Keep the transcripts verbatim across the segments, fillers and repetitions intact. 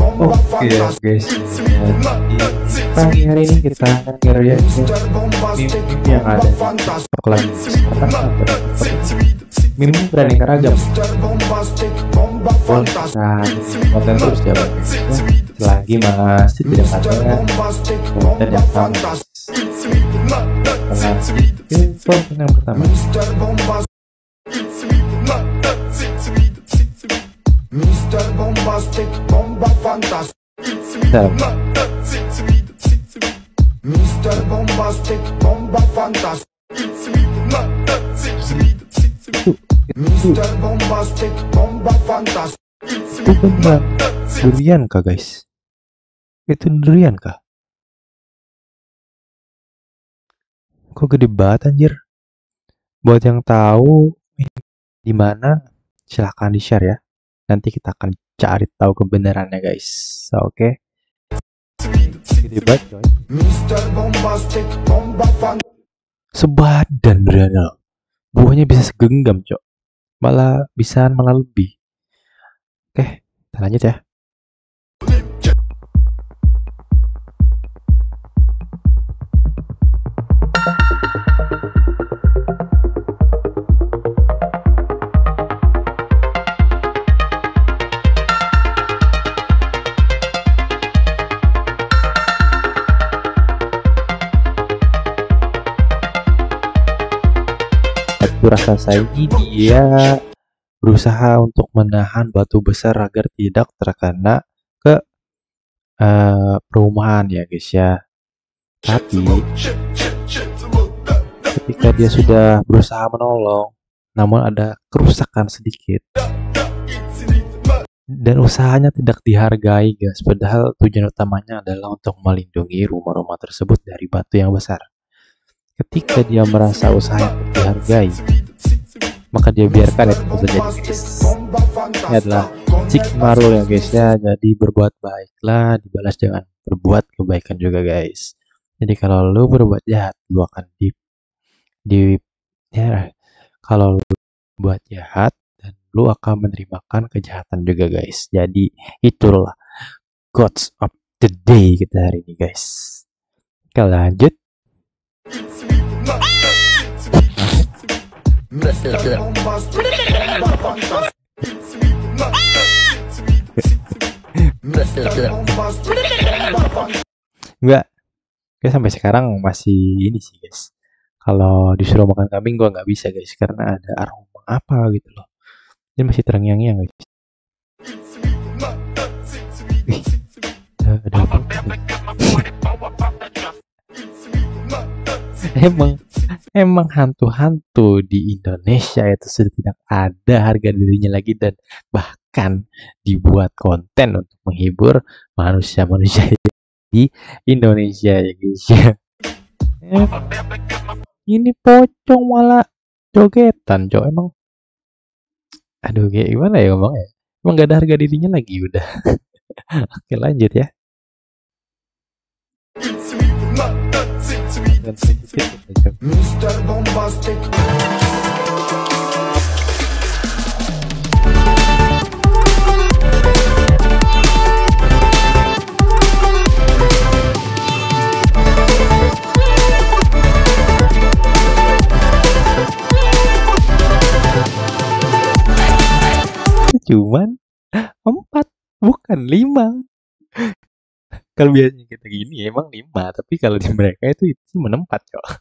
Oke okay, guys, pagi hari ini kita akan ngerjain meme yang ada stok lagi. Meme beraneka ragam, konten konten terus ya, selagi masih tidak ada konten yang pantas. Konten yang pertama, mister Bombastic, bomba fantastic. mister Bombastic, bomba fantastic. mister Bombastic, bomba fantastic. Itu tentang durian kah guys? Itu durian kah? Kok gede banget anjir? Buat yang tahu di mana, silahkan di share ya. Nanti kita akan cari tahu kebenarannya guys. So, oke. Okay. Sebadan Riano. Buahnya bisa segenggam, Cok. Malah bisa malah lebih. Oke, okay, kita lanjut ya. Rasa saingi dia berusaha untuk menahan batu besar agar tidak terkena ke uh, perumahan ya guys ya. Tapi ketika dia sudah berusaha menolong, namun ada kerusakan sedikit dan usahanya tidak dihargai guys. Padahal tujuan utamanya adalah untuk melindungi rumah-rumah tersebut dari batu yang besar. Ketika dia merasa usahanya dihargai, maka dia biarkan itu terjadi. Ini adalah sigma rule ya guys ya. Jadi berbuat baiklah dibalas dengan berbuat kebaikan juga guys. Jadi kalau lu berbuat jahat, lu akan di di ya, kalau lu buat jahat dan lu akan menerimakan kejahatan juga guys. Jadi itulah quotes of the day kita hari ini guys. Kita lanjut. Enggak, gue sampai sekarang masih ini sih guys. Kalau disuruh makan kambing gue nggak bisa guys, karena ada aroma apa gitu loh. Ini masih terngiang-ngiang guys. Ada apa? Emang emang hantu-hantu di Indonesia itu sudah tidak ada harga dirinya lagi, dan bahkan dibuat konten untuk menghibur manusia-manusia di Indonesia ya guys ya. Eh, ini pocong malah jogetan cok, emang aduh kayak gimana ya ngomongnya, emang gak ada harga dirinya lagi udah. Oke lanjut ya. mister Bombastic. Cuman empat, bukan lima. Kalau biasanya kita gini emang lima, tapi kalau di mereka itu itu menempat kok.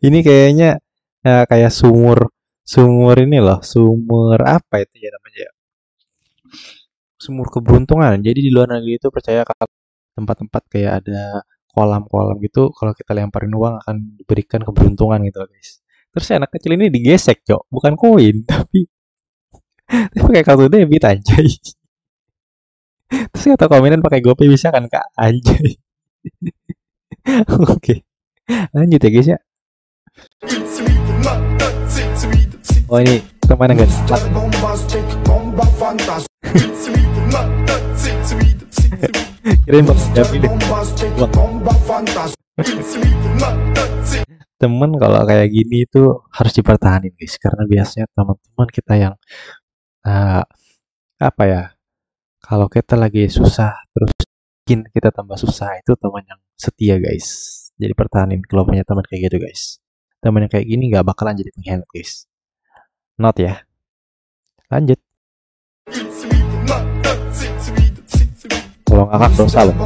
Ini kayaknya uh, kayak sumur sumur ini loh, sumur apa itu ya namanya? Sumur keberuntungan. Jadi di luar negeri itu percaya tempat-tempat kayak ada kolam-kolam gitu, kalau kita lemparin uang akan diberikan keberuntungan gitu loh guys. Terus anak kecil ini digesek, cok, bukan koin tapi tapi kayak kartu debit anjay. Terus kata komenan pakai GoPay bisa kan kak anjay. Oke, lanjut ya guys ya. Oh ini kemana guys? Kirain bakal jadi deh. Temen kalau kayak gini itu harus dipertahankan guys, karena biasanya teman-teman kita yang uh, apa ya, kalau kita lagi susah terus bikin kita tambah susah, itu teman yang setia guys. Jadi pertahanin kalau punya teman kayak gitu guys. Teman yang kayak gini nggak bakalan jadi pengkhianat guys. Not ya. Lanjut. Kalau ngakak dosa loh.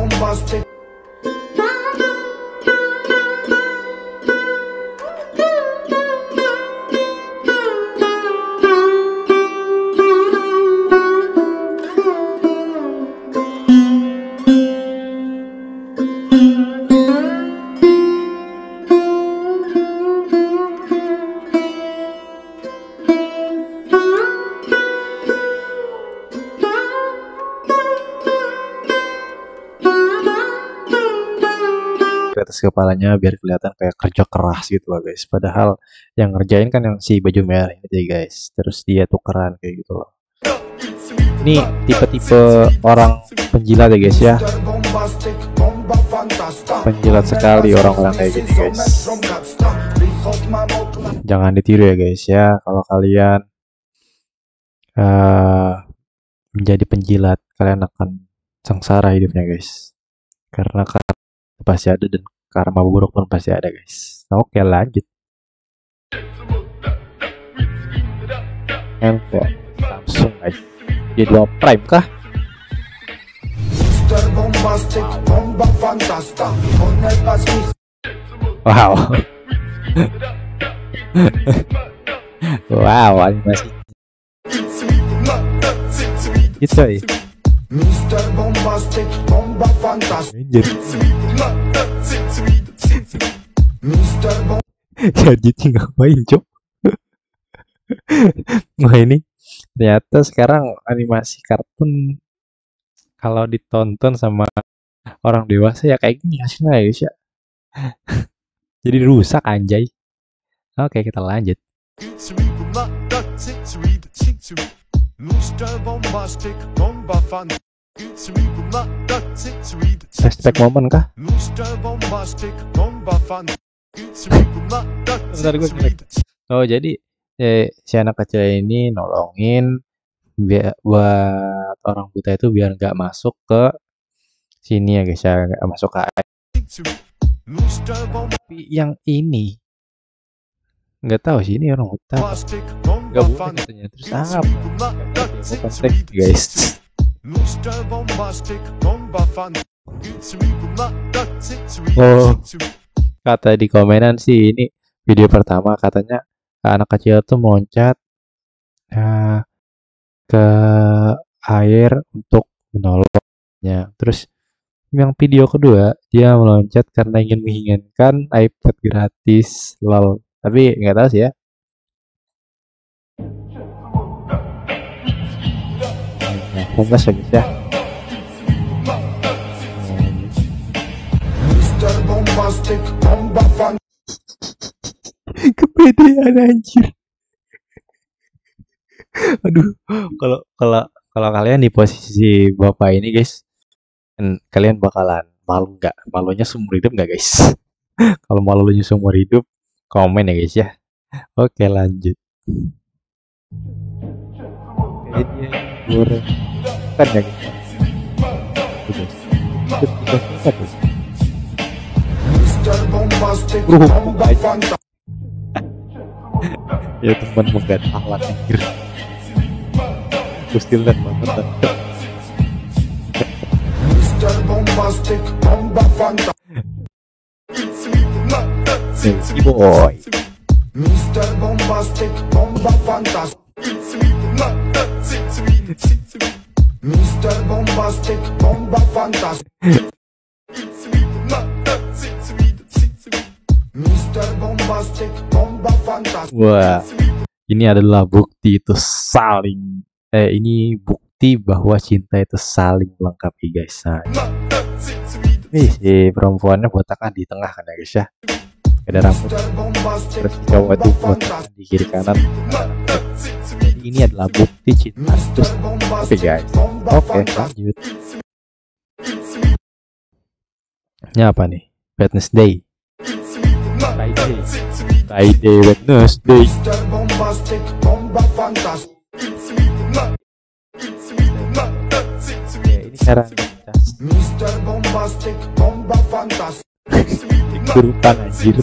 Atas kepalanya biar kelihatan kayak kerja keras gitu loh guys, padahal yang ngerjain kan yang si baju merah ini aja guys. Terus dia tukeran kayak gitu loh. Ini tipe-tipe orang penjilat ya guys ya, penjilat sekali orang-orang kayak gini guys. Jangan ditiru ya guys ya, kalau kalian uh, menjadi penjilat kalian akan sengsara hidupnya guys, karena pasti ada dan karma buruk pun pasti ada guys. Oke lanjut. Handphone Samsung guys. J dua Prime kah? Wow. Wow animasi. Gitu ya. Mister Bombastic, bomba fantastik. Mister Bom. Jadi ngapain, cok? Nah ini ternyata sekarang animasi kartun kalau ditonton sama orang dewasa ya kayak gini hasilnya guys ya. Jadi rusak anjay. Oke, kita lanjut. Flashback momen kah? Bentar, gue cek. Oh jadi eh, si anak kecil ini nolongin biar buat orang buta itu biar nggak masuk ke sini ya guys ya, nggak masuk ke air. Tapi yang ini nggak tahu sih ini orang buta. Gak boleh katanya, terus apa? Kontek guys. Oh, kata di komenan sih ini video pertama katanya anak kecil tuh loncat uh, ke air untuk menolongnya. Terus yang video kedua dia meloncat karena ingin menginginkan iPad gratis lol. Tapi nggak tahu sih ya. Kompas ya guys ya. Kepedean anjir. Aduh, kalau kalau kalau kalian di posisi bapak ini guys, kalian bakalan malu nggak? Malunya seumur hidup nggak guys? Kalau malunya seumur hidup, komen ya guys ya. Oke lanjut. Jadi kan ya guys. Ya teman menggan alat anjir. Terus dilihat banget. It's me boy Mister Bombastic, bomba fantastic. It's me, not that it's me, it's me Mister Bombastic, bomba fantastic. It's me, not that it's me, it's me Mister Bombastic, bomba fantastic. Wah, ini adalah bukti itu saling Eh, ini bukti bahwa cinta itu saling melengkapi, guys. Nah, nih si perempuannya botakan di tengah kan ya, guys ya. Ada rambut, terus cowok itu botakan di kiri kanan. Ini adalah bukti cinta itu. Oke guys, oke lanjut. Ini apa nih? Wednesday. Friday. Friday, Wednesday. Ini cara Mister Bombastic, bomba fantas. Kerupan anjir.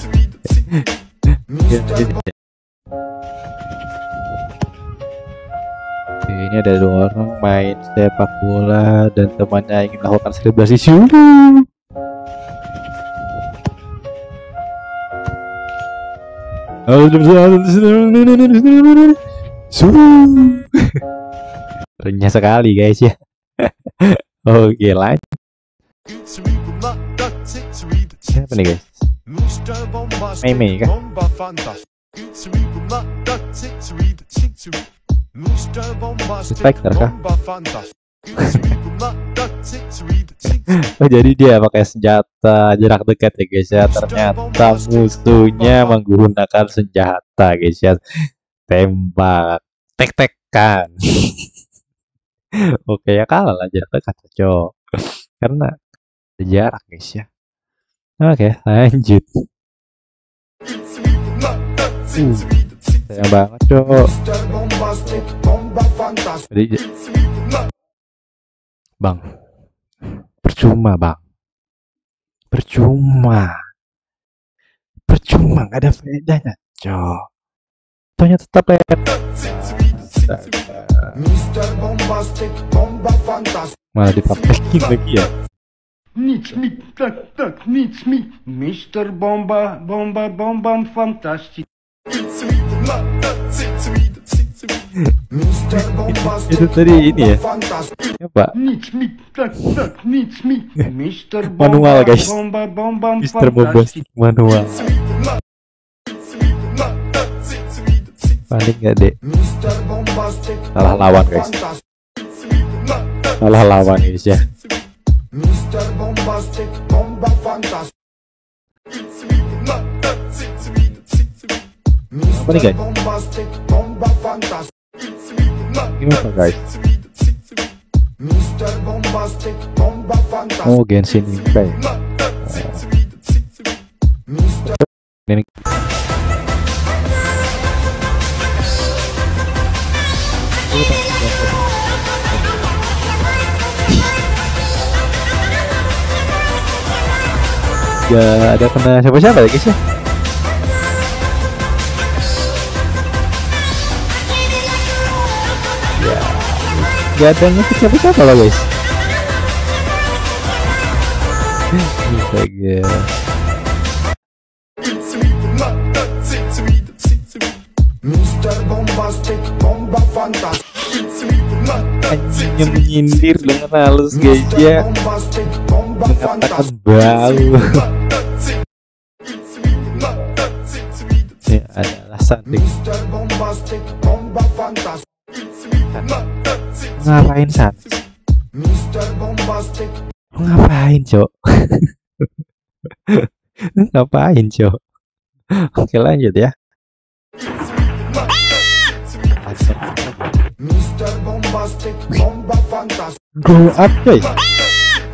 Ini ada dua orang main sepak bola dan temannya ingin melakukan selebrasi dulu. Renyah sekali guys ya. Oke lanjut. Siapa nih guys? Mei Mei kan? Spectre kah? Oh jadi dia pakai senjata jarak dekat ya guys ya. Ternyata musuhnya menggunakan senjata guys ya. Tembak, tek-tekan. Oke ya kalah lah jarak dekat cocok karena jarak guys ya. Oke lanjut. Uh, sayang banget cok. Bang, percuma bang, percuma, percuma nggak ada faedahnya cok. Tonya tetap leher. Mister Bombastic, bomba fantastik. Malah dipakein lagi ya. Nic mi, tak tak, nic mi. Mister Bomba, bomba, bomba fantastik. Itu tadi ini ya. Apa? Nic mi, tak tak, nic mi. Mister Bomba, bomba, bomba fantastik. Manual. Paling nggak deh, salah lawan guys, salah lawan guys ya. Apa nih guys? Ini apa guys? Oh Genshin Impact. Ini ya ada kena siapa-siapa ya guys ya. Ya gak ada ngekit siapa-siapa lah guys. Astaga. Mister Bombastic, bomba fantastik. Anjingnya menyindir dengan halus guys ya, mengatakan bau. Ya ada alasan deh. Ngapain san? Ngapain cok? Ngapain cok? Oke lanjut ya. Mister Bombastic, bomba fantastik. Glow up coy.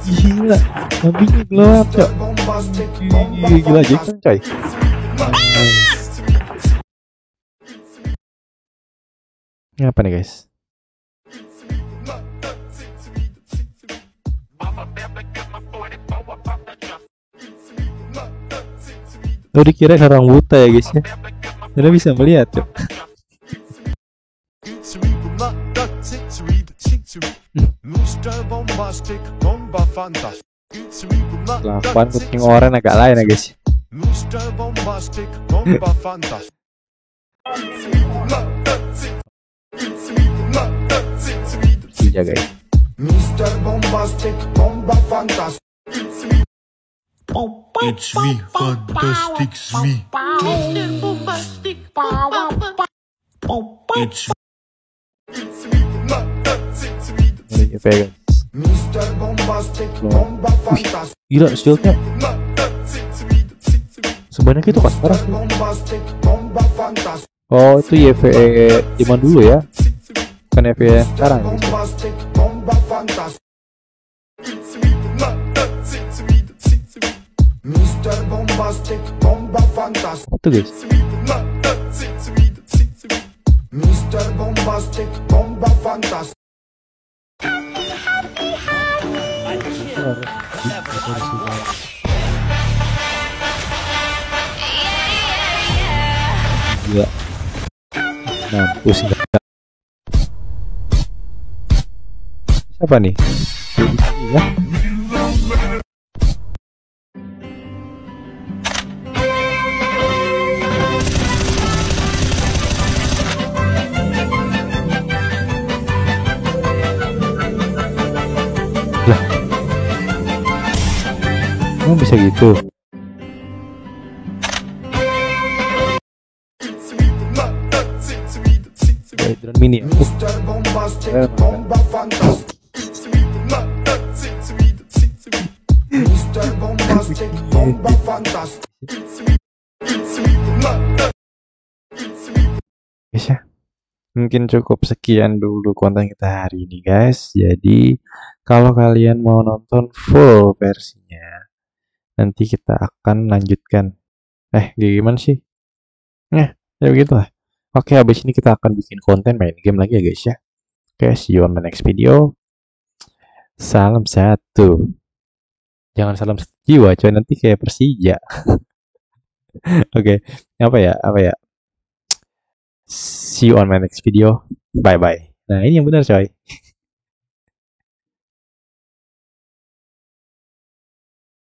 Gila, kambingnya glow up coy. Gila Jackson coy. Ini apa nih guys? Tuh dikira orang buta ya guys ya. Udah bisa melihat coy. Lapan kucing oranye agak lain ya guys. Luster bombastic, bomba fantastic. Sudah guys. Luster bombastic, bomba fantastic. It's me, fantastic, me. Luster bombastic, bomba fantastic. It's me, fantastic, me. Mister Bombastic, bomba fantastic. Gila shieldnya. Sebenarnya itu kan sekarang. Oh itu Y V E zaman dulu ya. Kan Y V E sekarang. Mister Bombastic, bomba fantastic. Itu guys. Mister Bombastic, bomba fantastic. Gila. Mampus enggak. Siapa nih? Iya. Kamu oh, bisa gitu. Drone mini ya. Guys ya, mungkin cukup sekian dulu konten kita hari ini guys. Jadi kalau kalian mau nonton full versinya, nanti kita akan lanjutkan. Eh, gimana sih? Nah, ya begitulah. Oke, habis ini kita akan bikin konten main game lagi ya guys ya. Oke, see you on the next video. Salam satu. Jangan salam jiwa, coy. Nanti kayak Persija. Oke, apa ya? Apa ya? See you on my next video. Bye-bye. Nah, ini yang benar coy.